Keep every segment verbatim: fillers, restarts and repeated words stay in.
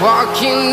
Walking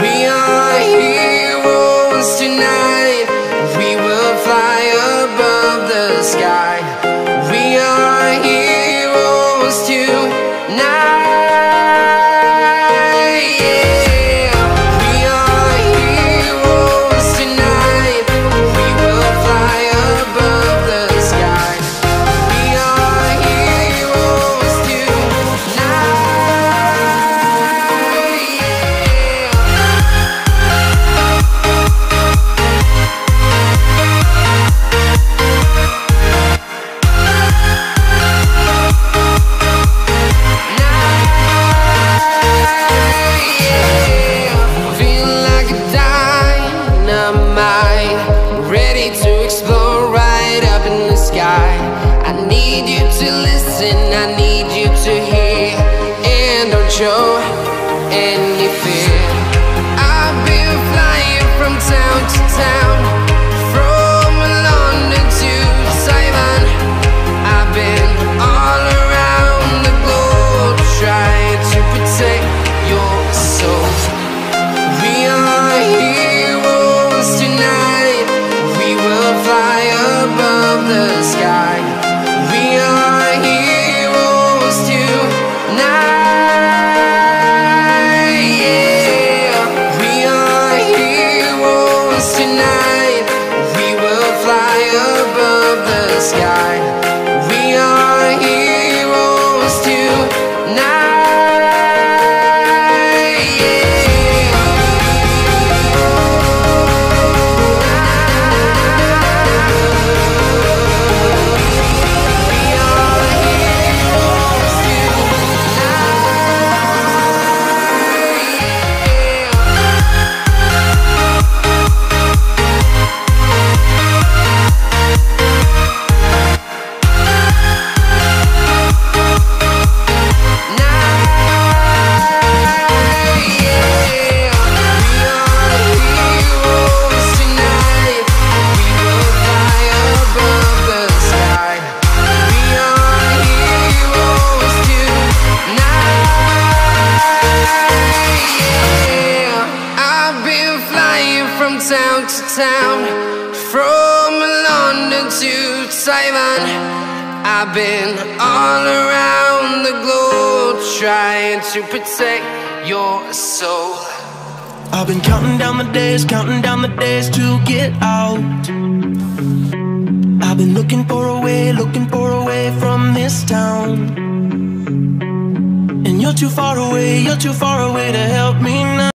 We are heroes tonight. We will fly above the sky. We are heroes tonight. Fly above the sky. We are here. from town to town, from London to Taiwan. I've been all around the globe trying to protect your soul. I've been counting down the days, counting down the days to get out. I've been looking for a way, looking for a way from this town. And you're too far away, you're too far away to help me now.